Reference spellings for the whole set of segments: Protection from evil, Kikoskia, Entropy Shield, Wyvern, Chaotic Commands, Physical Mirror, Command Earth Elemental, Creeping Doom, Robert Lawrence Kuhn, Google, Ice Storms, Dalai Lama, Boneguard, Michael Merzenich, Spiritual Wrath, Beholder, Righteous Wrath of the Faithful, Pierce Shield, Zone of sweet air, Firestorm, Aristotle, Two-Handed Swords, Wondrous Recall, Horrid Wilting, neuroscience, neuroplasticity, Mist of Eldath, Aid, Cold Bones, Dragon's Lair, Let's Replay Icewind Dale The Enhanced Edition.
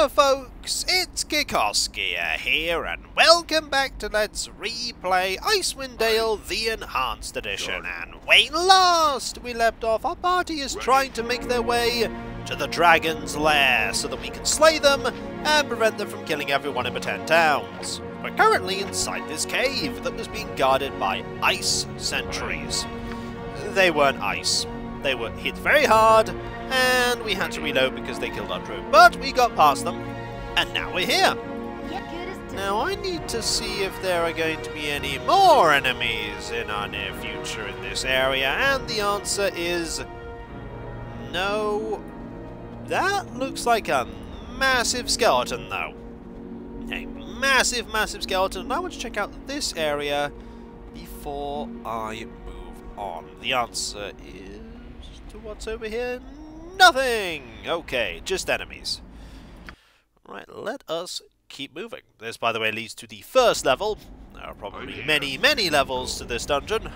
Hiya folks, it's Kikoskia here and welcome back to Let's Replay Icewind Dale The Enhanced Edition. And when last we left off, our party is trying to make their way to the Dragon's Lair so that we can slay them and prevent them from killing everyone in the 10 towns. We're currently inside this cave that was being guarded by ice sentries. They weren't ice. They were hit very hard, and we had to reload because they killed our drone. But we got past them, and now we're here. Now I need to see if there are going to be any more enemies in our near future in this area, and the answer is no. That looks like a massive skeleton, though. A massive, massive skeleton, and I want to check out this area before I move on. The answer is... what's over here? Nothing! Okay, just enemies. Right, let us keep moving. This, by the way, leads to the first level. There are probably many, many levels to this dungeon.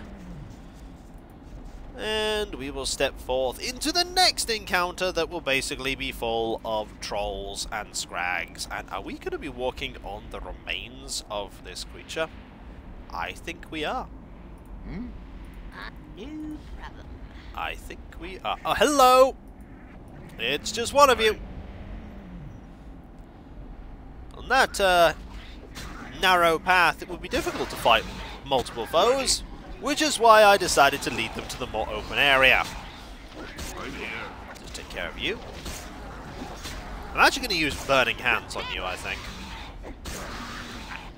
And we will step forth into the next encounter that will basically be full of trolls and scrags. And are we going to be walking on the remains of this creature? I think we are. Hmm? No problem. I think we are... oh, hello! It's just one of you! On that narrow path, it would be difficult to fight multiple foes, which is why I decided to lead them to the more open area. Just take care of you. I'm actually going to use Burning Hands on you, I think.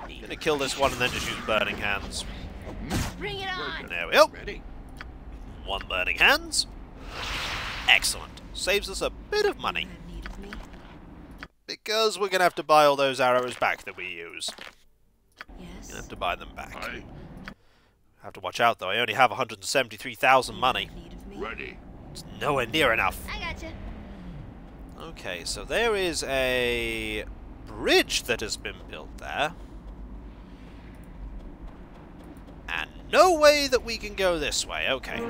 I'm going to kill this one and then just use Burning Hands. Bring it on! There we go. Ready? One Burning Hands. Excellent. Saves us a bit of money. Because we're going to have to buy all those arrows back that we use. Yes. We're going to have to buy them back. I have to watch out though, I only have 173,000 money. Ready. It's nowhere near enough. I gotcha. Okay, so there is a bridge that has been built there. And no way that we can go this way, okay.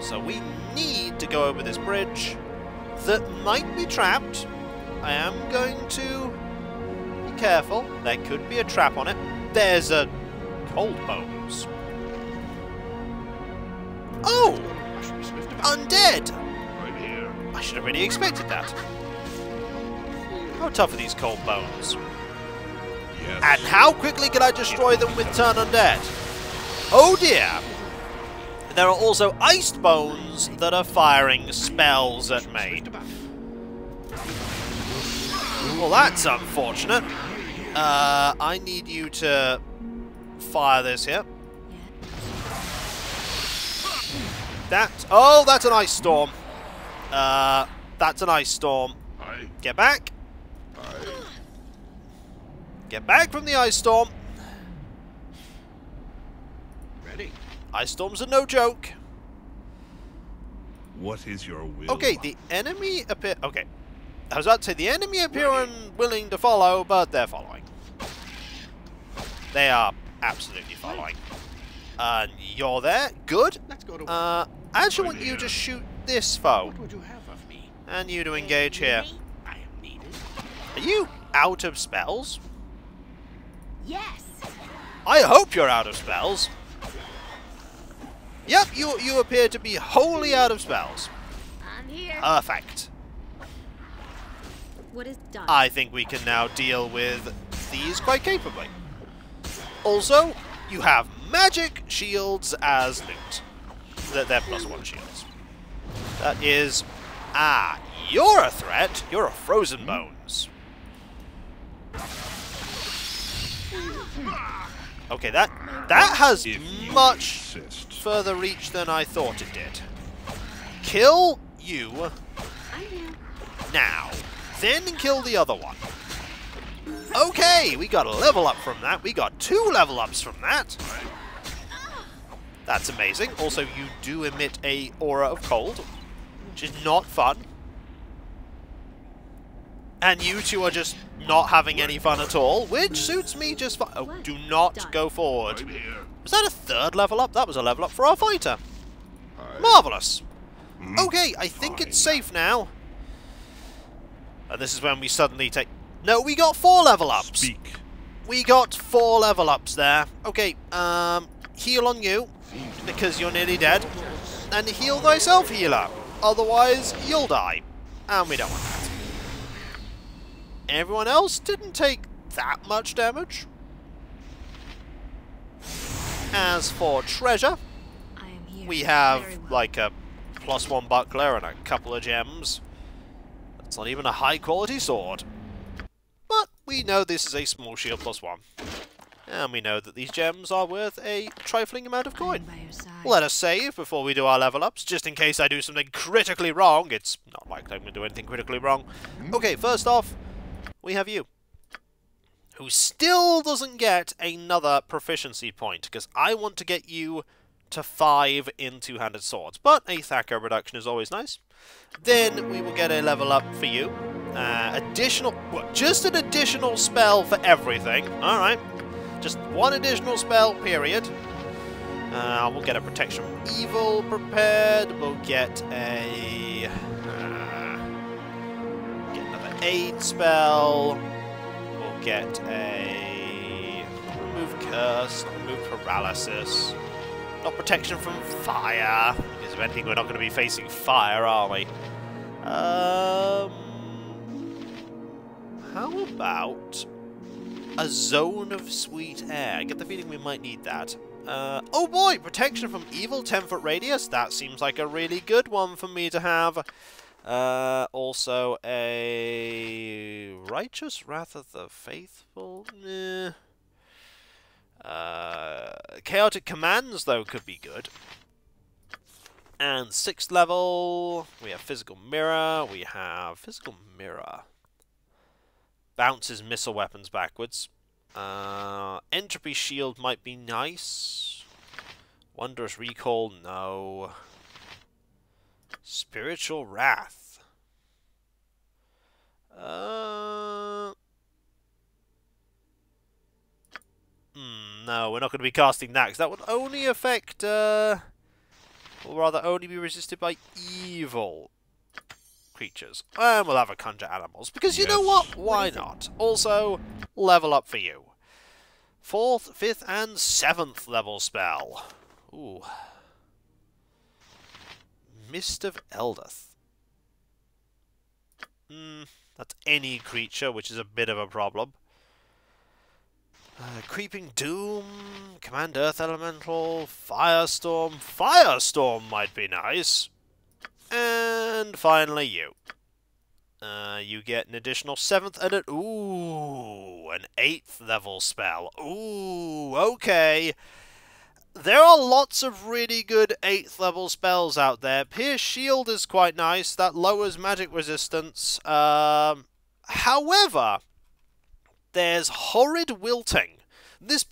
So we need to go over this bridge that might be trapped. I am going to be careful. There could be a trap on it. There's a Cold Bones. Oh! Undead! I should have really expected that. How tough are these Cold Bones? Yes. And how quickly can I destroy them with Turn Undead? Oh dear! There are also Ice Bones that are firing spells at me. Well, that's unfortunate. I need you to fire this here. Oh, that's an Ice Storm. That's an Ice Storm. Get back. Get back from the Ice Storm. Ice Storms are no joke. What is your will? Okay, the enemy appear... okay. I was about to say, the enemy appear unwilling to follow, but they're following. They are absolutely following. You're there. Good. Let's go to I actually want you to shoot this foe. What would you have of me? And you to engage here. I am needed. Are you out of spells? Yes. I hope you're out of spells. Yep, you appear to be wholly out of spells. I'm here. Perfect. What is done? I think we can now deal with these quite capably. Also, you have magic shields as loot. They're +1 shields. That is... ah, you're a threat. You're a Frozen Bones. Okay, that has much further reach than I thought it did. Kill you now, then kill the other one. Okay, we got a level up from that. We got 2 level ups from that. That's amazing. Also, you do emit a aura of cold, which is not fun. And you two are just not having any fun at all, which suits me just fine. Oh, do not go forward. Was that a 3rd level up? That was a level up for our fighter. Marvellous. Okay, I think it's safe now. And this is when we suddenly take... No, we got 4 level ups. Speak. We got 4 level ups there. Okay, heal on you, because you're nearly dead. And heal thyself, healer. Otherwise, you'll die. And we don't want that. Everyone else didn't take that much damage. As for treasure, we have like a +1 buckler and a couple of gems. That's not even a high quality sword. But we know this is a small shield +1. And we know that these gems are worth a trifling amount of coin. Let us save before we do our level ups, just in case I do something critically wrong. It's not likely I'm going to do anything critically wrong. Okay, first off, we have you. Who still doesn't get another proficiency point, because I want to get you to 5 in Two-Handed Swords, but a Thacker reduction is always nice. Then we will get a level up for you. Just an additional spell for everything. Alright. Just one additional spell, period. We'll get a Protection from Evil prepared. We'll get a... get another Aid spell. We'll get a... remove Curse, remove Paralysis. Not Protection from Fire, because if anything we're not going to be facing fire, are we? How about a Zone of Sweet Air? I get the feeling we might need that. Oh boy! Protection from evil, 10-foot radius. That seems like a really good one for me to have. Also a... Righteous Wrath of the Faithful? Nah. Chaotic Commands, though, could be good. And 6th level, we have Physical Mirror, bounces missile weapons backwards. Entropy Shield might be nice. Wondrous Recall, no. Spiritual Wrath. No, we're not going to be casting that, because that would only affect, or rather only be resisted by evil creatures. And we'll have a Conjure Animals, because you know what? Why not? Also, level up for you. 4th, 5th, and 7th level spell. Ooh. Mist of Eldath. That's any creature, which is a bit of a problem. Creeping Doom, Command Earth Elemental, Firestorm. Firestorm might be nice. And finally you. You get an additional 7th and an... ooh, an 8th level spell. Ooh, okay. There are lots of really good 8th level spells out there. Pierce Shield is quite nice. That lowers magic resistance. However... there's Horrid Wilting. This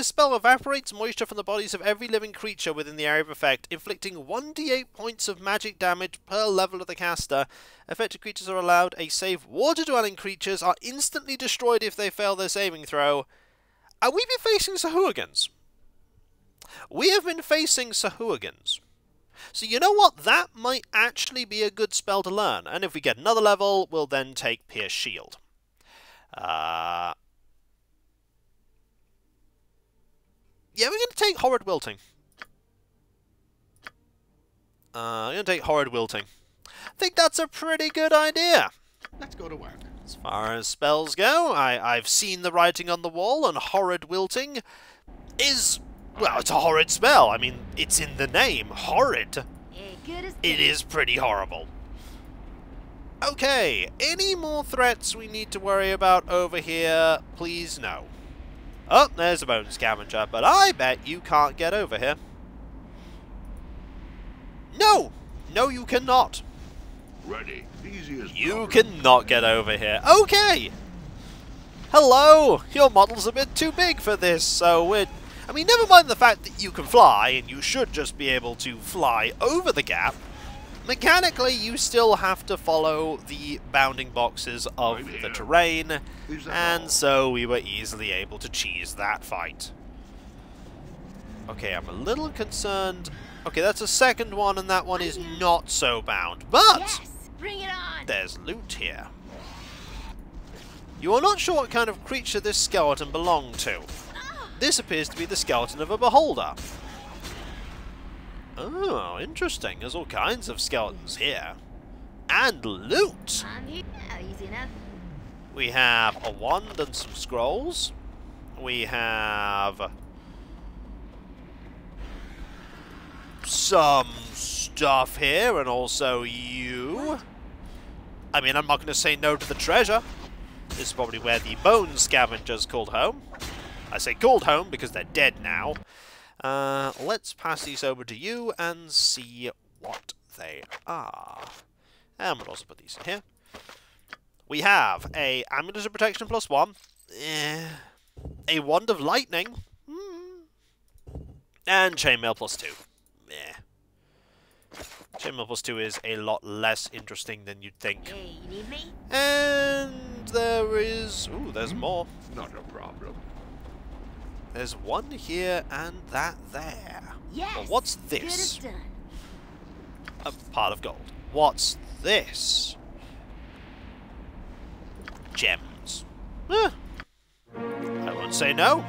spell evaporates moisture from the bodies of every living creature within the area of effect, inflicting 1d8 points of magic damage per level of the caster. Affected creatures are allowed a save. Water-dwelling creatures are instantly destroyed if they fail their saving throw. Are we been facing Sahuagans? We have been facing Sahuagans. So you know what? That might actually be a good spell to learn. And if we get another level, we'll then take Pierce Shield. Yeah, we're going to take Horrid Wilting. I'm going to take Horrid Wilting. I think that's a pretty good idea. Let's go to work. As far as spells go, I've seen the writing on the wall, and Horrid Wilting is... well, it's a horrid spell. I mean, it's in the name. Horrid. It is pretty horrible. Okay, any more threats we need to worry about over here, please no. Oh, there's a bone scavenger, but I bet you can't get over here. No! No, you cannot. Ready. You cannot get over here. Okay! Hello! Your model's a bit too big for this, so we're... I mean, never mind the fact that you can fly, and you should just be able to fly over the gap. Mechanically, you still have to follow the bounding boxes of the terrain, and so we were easily able to cheese that fight. Okay, I'm a little concerned. Okay, that's a second one, and that one is not so bound, but... yes, bring it on. There's loot here. You are not sure what kind of creature this skeleton belonged to. This appears to be the skeleton of a beholder. Oh, interesting. There's all kinds of skeletons here. And loot! We have a wand and some scrolls. We have some stuff here, and also you. I mean, I'm not going to say no to the treasure. This is probably where the bone scavengers called home. I say called home because they're dead now. Let's pass these over to you and see what they are. And we'll also put these in here. We have a amulet of protection +1. A wand of lightning. And chainmail +2. Chainmail +2 is a lot less interesting than you'd think. Hey, you need me? And there is... Ooh, there's more. Not a problem. There's one here and that there. Yes, well, what's this? Good as done. A pile of gold. What's this? Gems. I won't say no.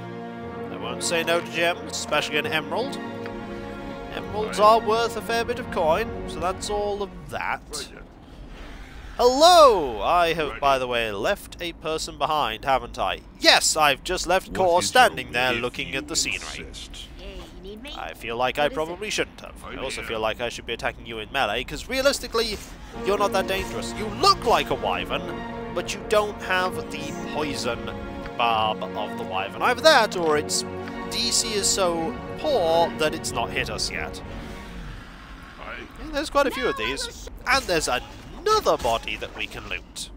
I won't say no to gems, especially an emerald. Emeralds are worth a fair bit of coin, so that's all of that. Hello! I have, by the way, left a person behind, haven't I? Yes, I've just left Cor standing there looking at the scenery. I feel like I probably shouldn't have. I also feel like I should be attacking you in melee, because realistically, you're not that dangerous. You look like a wyvern, but you don't have the poison barb of the wyvern. Either that, or its DC is so poor that it's not hit us yet. And there's quite a few of these. And there's another body that we can loot.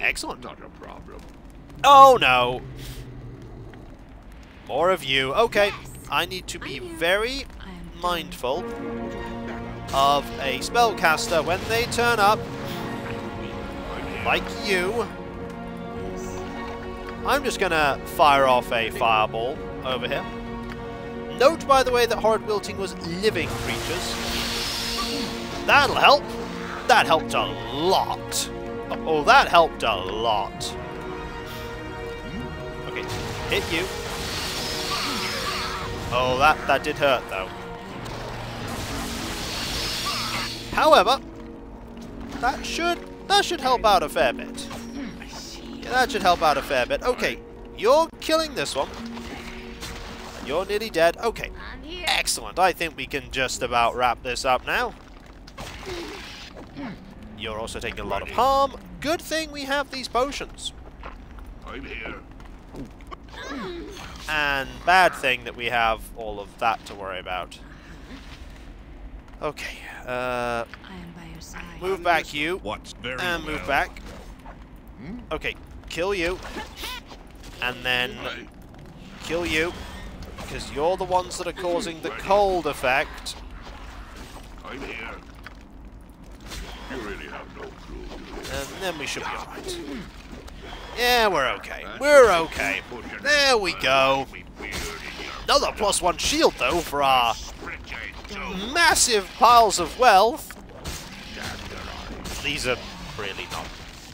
Excellent. Not a problem. Oh no! More of you. Okay, yes. I need to be very mindful of a spellcaster when they turn up, like you. I'm just gonna fire off a fireball over here. Note, by the way, that Horrid Wilting was living creatures. That'll help. That helped a lot. Oh, that helped a lot. Okay, hit you. Oh, that did hurt, though. However, that should help out a fair bit. Yeah, that should help out a fair bit. Okay, you're killing this one. And you're nearly dead. Okay, excellent. I think we can just about wrap this up now. You're also taking a lot of harm. Good thing we have these potions. I'm here. And bad thing that we have all of that to worry about. Okay, move back you, and move back. Okay, kill you, and then kill you, because you're the ones that are causing the cold effect. I'm here. You really have no clue. And then we should be alright. Yeah, we're okay. We're okay. There we go. Another +1 shield, though, for our massive piles of wealth. These are really not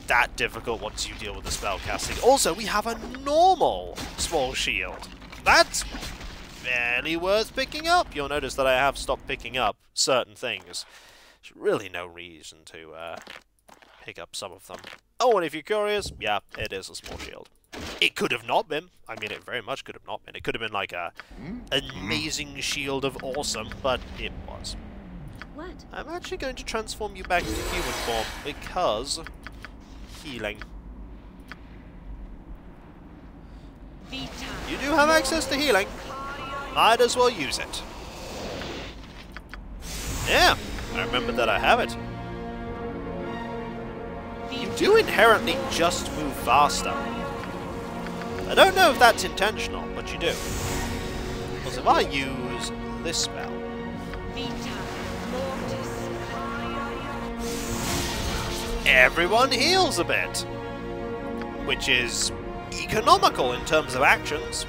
that difficult once you deal with the spellcasting. Also, we have a normal small shield. That's barely worth picking up. You'll notice that I have stopped picking up certain things. There's really no reason to pick up some of them. Oh, and if you're curious, yeah, it is a small shield. It could have not been. I mean, it very much could have not been. It could have been like an amazing shield of awesome, but it was. What? I'm actually going to transform you back into human form because healing. You do have access to healing. Might as well use it. Yeah, I remember that I have it. You do inherently just move faster. I don't know if that's intentional, but you do. Because if I use this spell... everyone heals a bit! Which is economical in terms of actions.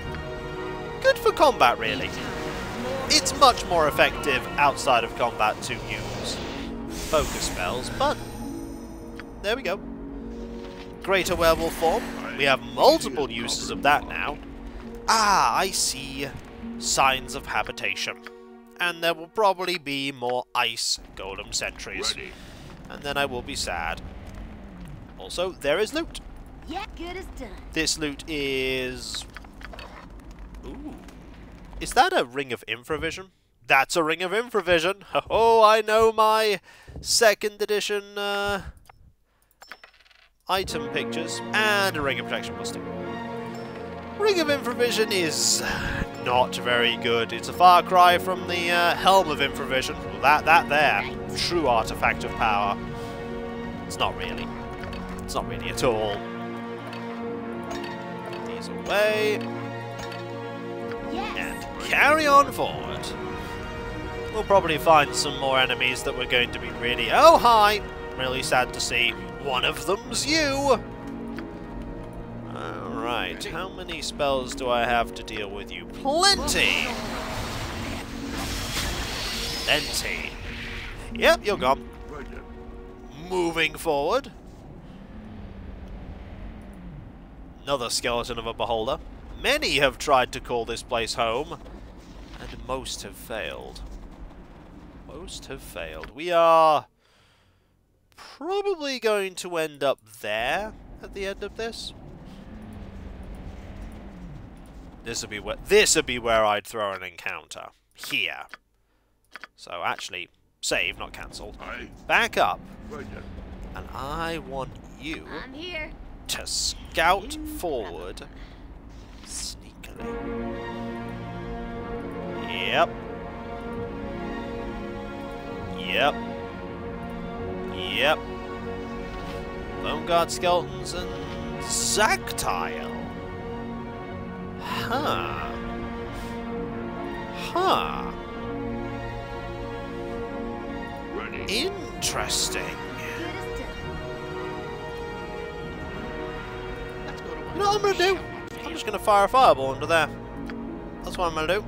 Good for combat, really. It's much more effective outside of combat to use focus spells, but... there we go. greater werewolf form. We have multiple uses of that now. Ah, I see signs of habitation. And there will probably be more ice golem sentries. Ready. And then I will be sad. Also, there is loot. Yeah, good as done. This loot is... Ooh. Is that a ring of infravision? That's a ring of infravision. Oh, I know my second edition item pictures. And a ring of protection plus 2. Ring of infravision is not very good. It's a far cry from the helm of infravision. Well, that there, right. True artifact of power. It's not really. It's not really at all. Put these away. Yes. And carry on forward. We'll probably find some more enemies that we're going to be really... Oh, hi! Really sad to see. One of them's you! Alright, how many spells do I have to deal with you? Plenty! Plenty. Yep, you're gone. Moving forward. Another skeleton of a beholder. Many have tried to call this place home, and most have failed. Most have failed. We are probably going to end up there at the end of this. This would be where I'd throw an encounter. Here. So actually, save, not cancelled. Back up. And I want you. I'm here. To scout forward sneakily. Yep. Yep. Yep. Boneguard skeletons and Zactile. Huh. Huh. Interesting. You know what I'm going to do? I'm just going to fire a fireball under there. That's what I'm going to do.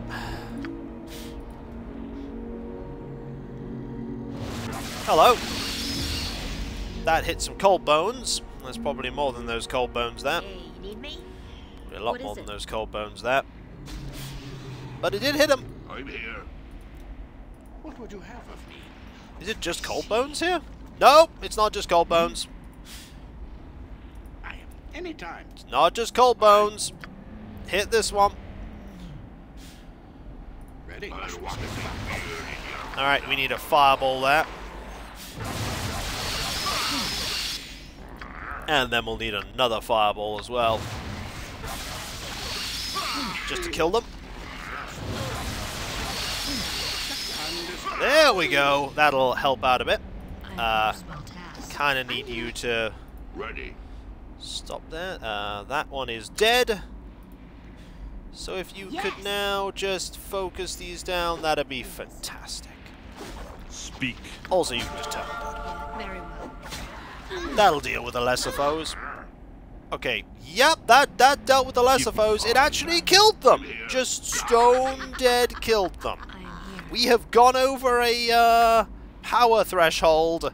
Hello. That hit some cold bones. There's probably more than those cold bones there. You need me? A lot more than those cold bones there. But it did hit him. I'm here. What would you have of me? Is it just cold bones here? No, it's not just cold bones. Anytime. It's not just cold bones. Hit this one. Ready? Alright, we need a fireball there. And then we'll need another fireball as well. Just to kill them. There we go. That'll help out a bit. Kind of need you to... Ready. Stop there. That one is dead. So if you could now just focus these down, that'd be fantastic. Speak. Also, you can just turn them. That'll deal with the lesser foes. Okay. Yep, that dealt with the lesser foes. It actually killed them. Just stone dead killed them. We have gone over a power threshold.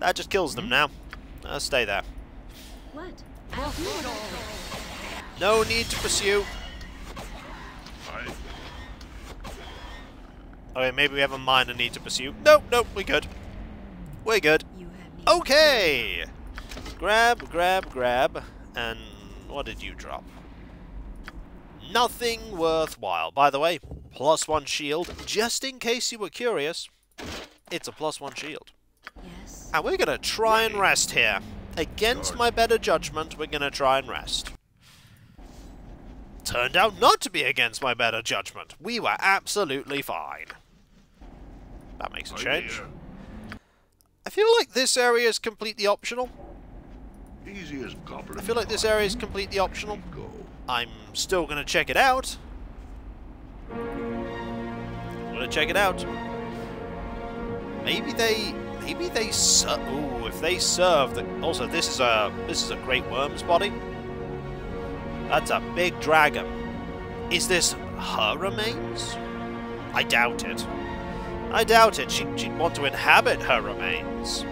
That just kills them now. Stay there. What? No need to pursue. Okay, maybe we have a minor need to pursue. Nope, we're good. We're good. Okay! Grab, and what did you drop? Nothing worthwhile. By the way, +1 shield, just in case you were curious. It's a +1 shield. Yes. And we're gonna try and rest here. Against my better judgment, we're going to try and rest. Turned out not to be against my better judgment. We were absolutely fine. That makes a change. I feel like this area is completely optional. I'm still going to check it out. Maybe they serve. Ooh, if they serve the. Also, this is a great worm's body. That's a big dragon. Is this her remains? I doubt it. She'd want to inhabit her remains.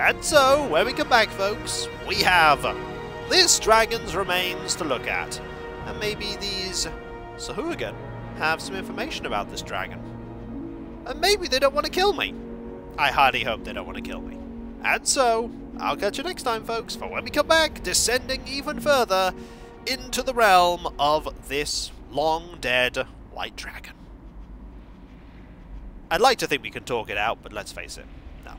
And so, when we come back, folks, we have this dragon's remains to look at. And maybe these Sahuagans have some information about this dragon. And maybe they don't want to kill me. I highly hope they don't want to kill me. And so, I'll catch you next time, folks, for when we come back, descending even further into the realm of this long-dead white dragon. I'd like to think we can talk it out, but let's face it, no,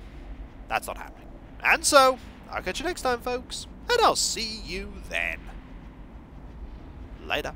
that's not happening. And so, I'll catch you next time, folks, and I'll see you then. Later.